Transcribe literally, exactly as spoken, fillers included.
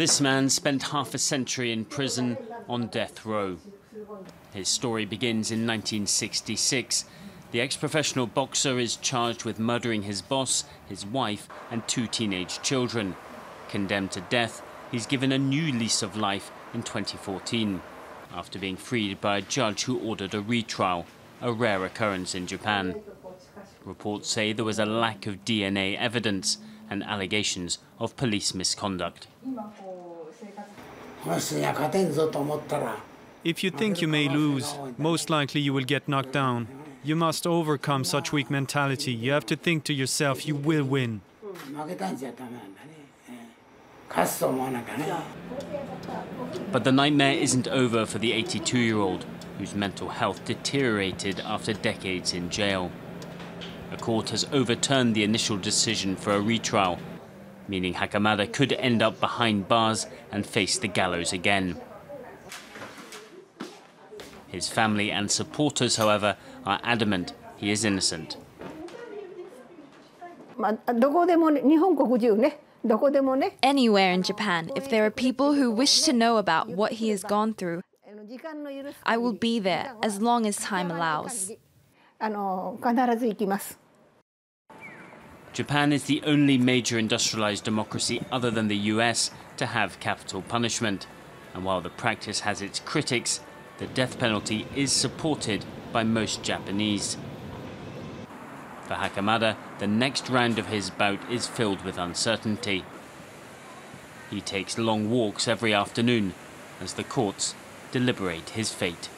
This man spent half a century in prison on death row. His story begins in nineteen sixty-six. The ex-professional boxer is charged with murdering his boss, his wife, and two teenage children. Condemned to death, he's given a new lease of life in twenty fourteen, after being freed by a judge who ordered a retrial, a rare occurrence in Japan. Reports say there was a lack of D N A evidence and allegations of police misconduct. If you think you may lose, most likely you will get knocked down. You must overcome such weak mentality. You have to think to yourself, you will win. But the nightmare isn't over for the eighty-two-year-old, whose mental health deteriorated after decades in jail. A court has overturned the initial decision for a retrial, meaning Hakamada could end up behind bars and face the gallows again. His family and supporters, however, are adamant he is innocent. Anywhere in Japan, if there are people who wish to know about what he has gone through, I will be there as long as time allows. Japan is the only major industrialized democracy other than the U S to have capital punishment. And while the practice has its critics, the death penalty is supported by most Japanese. For Hakamada, the next round of his bout is filled with uncertainty. He takes long walks every afternoon as the courts deliberate his fate.